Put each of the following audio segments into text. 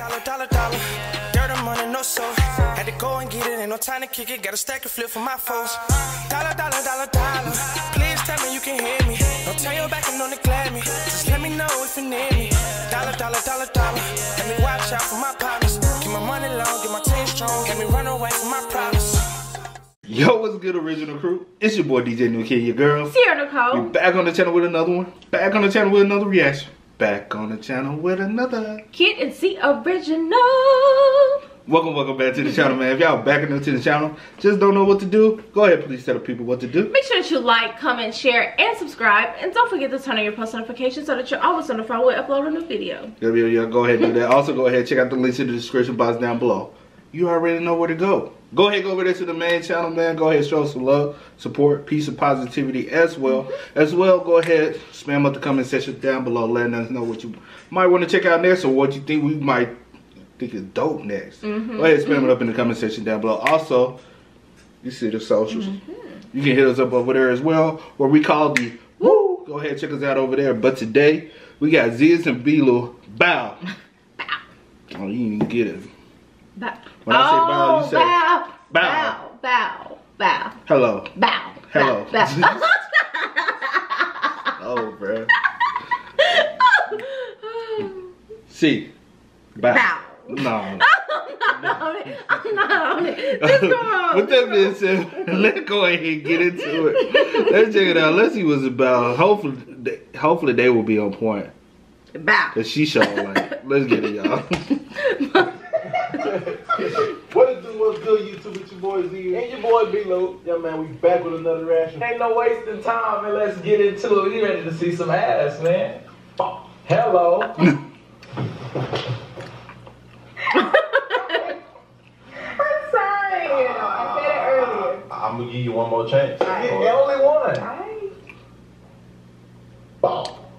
dollar. Dirt and money, no soul. Had to go and get it, ain't no time to kick it. Got a stack and flip for my foes. Dollar. Please tell me you can hear me. Don't turn your back and don't neglect me. Just let me know if you need me. Dollar. Let me watch out for my partners. Get my money long, get my team strong. Let me run away from my problems. Yo, what's good, original crew? It's your boy DJ New Kid, your girl Sierra Nicole. We back on the channel with another one. Back on the channel with another reaction. Back on the channel with another Kid and Z original. Welcome back to the channel, man. If y'all backing up to the channel, just don't know what to do, go ahead, please tell the people what to do. Make sure that you like, comment, share, and subscribe, and don't forget to turn on your post notifications so that you're always notified when we upload a new video. Yeah, go ahead and do that. Also, go ahead, check out the links in the description box down below. You already know where to go. Go ahead, go over there to the main channel, man. Go ahead, show us some love, support, peace, and positivity as well. Go ahead, spam up the comment section down below, letting us know what you might want to check out next or what you think we might think is dope next. Go ahead, spam it up in the comment section down below. Also, you see the socials. You can hit us up over there as well, where we call the Woo. Go ahead, check us out over there. But today, we got ZIAS and B.Lou. Bow. Oh, you didn't even get it. Bow. When I say bow, you say bow. Bow. Bow. Hello. Bow. Hello. Bow. Oh, bruh. See. Bow. No. I'm not on it. Just come on. With that being said, let's go ahead and get into it. Let's check it out. Let's see what's about. Hopefully they will be on point. Bow. Cause she showed like. Let's get it, y'all. What it do? What's good, YouTube? It's your boy Z and your boy B.Lou. Yeah, man, we back with another reaction. Ain't no wasting time, and let's get into it. You ready to see some ass, man? Hello. I'm sorry. I said it earlier. I'm gonna give you one more chance. Only one.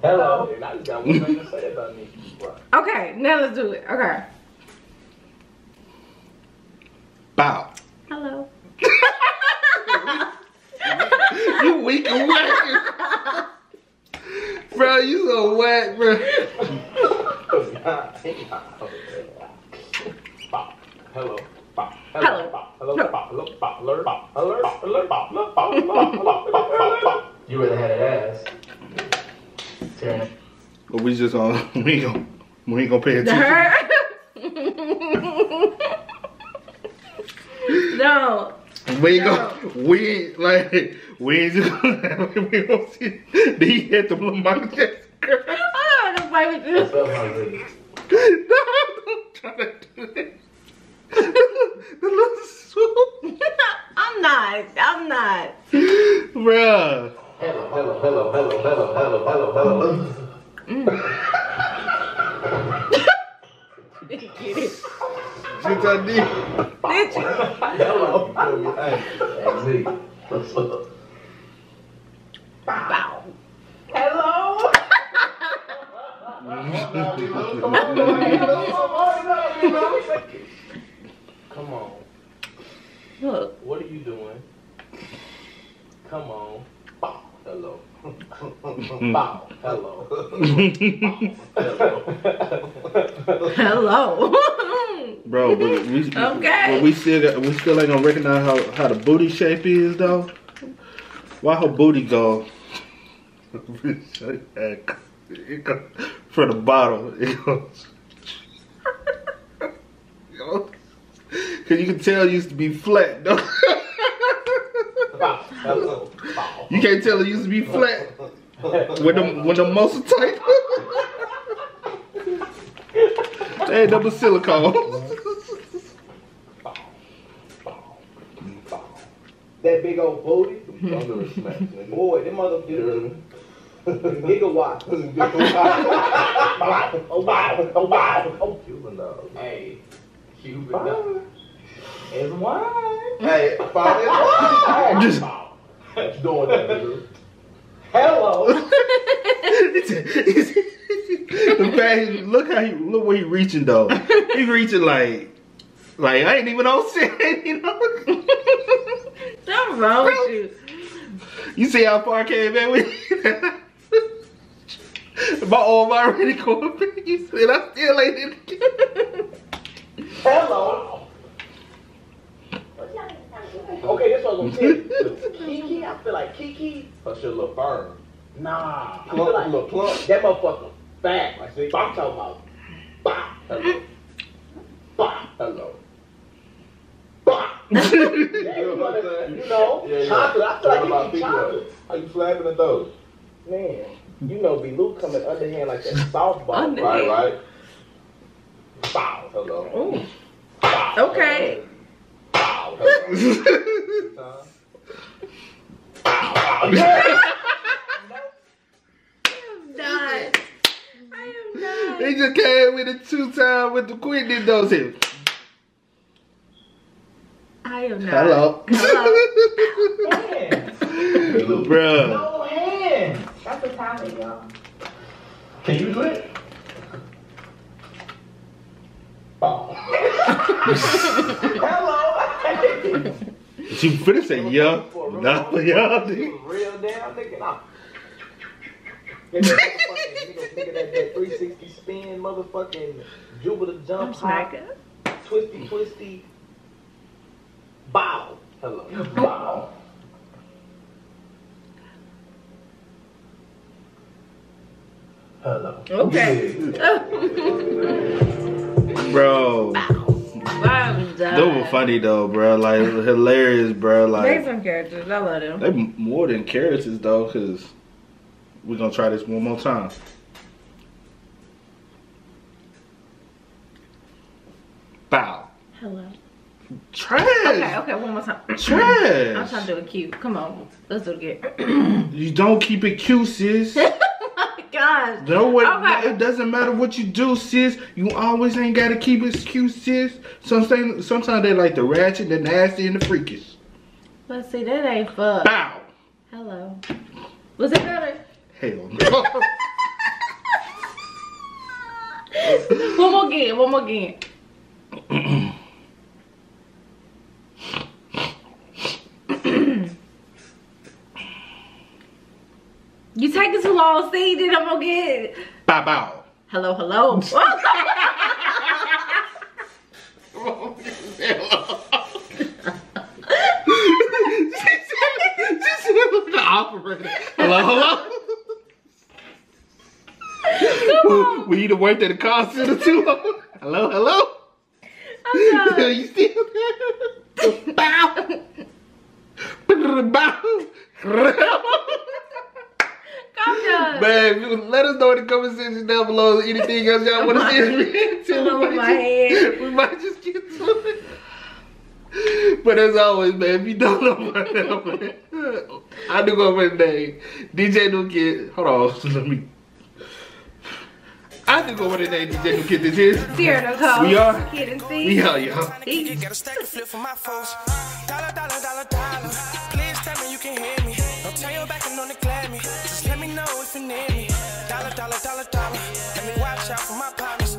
Hello. I just got one thing to say about me. Okay, now let's do it. Okay. Bow. Hello. You weak and whack. Bro, you so whack, bro. Hello. Hello. You really had an ass. But we just we ain't gonna pay attention. No. We ain't just gonna see. Did he hit the little Michael Jackson girl? Oh, don't fight with this. No, don't try to do this. The little swoop. I'm not. Bruh. Hello. Did you get it? Did you? Hello. Hey, Z. What's up? Bow. Hello. Come on. Look. What are you doing? Come on. Bow. Hello. Bow. Hello. Hello. Bro, but we still ain't gonna recognize how the booty shape is though. Why her booty go from the bottom? It goes. Cause you can tell it used to be flat though. You can't tell it used to be flat when the muscle tight. Hey, double silicone. That big old booty. Boy, them motherfuckers. Gigawatt. Oh, Cuban dog. Hey, Cuban dog. It's wine. Hey, Bob, it's wine. What you doing that, nigga? Hello. The fact he, look where he reaching though. He reaching like I ain't even on set, you know. What's wrong with you? You see how far I came in with my arm already going back, and I still ain't in the Hello. Okay, this one's gonna tell Kiki, I feel like Kiki. Her shit look firm. Nah. I feel like look plump. That motherfucker fat. Like, see? I'm talking about. Bah. Hello. Bah. Hello. Yeah, you know, yeah, yeah. Chocolate. I feel like you eat chocolate. Are you slapping at those? Man, you know B.Lou coming underhand like that softball. Right, right. Bow, hello. Ooh. Bow, okay. Bow, hello. Bow, bow. I am not. He just came with a two-time with the quickness those here. I am not. Hello. Hello. Bro. No hands. That's a topic, y'all. Can you do it? Oh. Hello. She finna say, yeah. Nah, yeah. Real damn nigga. Nah. Nigga that 360 spin, motherfucking Jupiter jump hop, twisty. Bow. Hello. Bow. Hello. Okay. Bro. Bow. Those were funny though, bro. Like hilarious, bro. Like they some characters. I love them. They more than characters though, cause we're gonna try this one more time. Bow. Hello. Trash. Okay, one more time. Trash. I'm trying to do it cute. Come on, let's do it again. You don't keep it cute, sis. Oh my gosh. No, it doesn't matter what you do, sis. You always ain't gotta keep it cute, sis. Sometimes they like the ratchet, the nasty, and the freakish. Let's see, that ain't fun. Bow. Hello. Was it better? Hell no. One more again. You take it too long, see, then I'm gonna get it. Bow bow. Hello, hello. Just the operator. Hello, hello. We either worked at a call center too. Hello, hello. I'm done. You still there? Bow. Man, let us know in the comment section down below anything else y'all want to see us react to. We might just get to it. But as always, man, if you don't know my name, I do go with my name. DJ New Kid. Hold on, let me. I do go with the name DJ New Kid. This is Sierra Nicole. We are. Kid and C. We are, y'all. You got a stack of flip for my folks. $. Please tell me you can hear me. Don't tell your back and don't declare me. Just let me know if you need me. $. Let me watch out for my partners.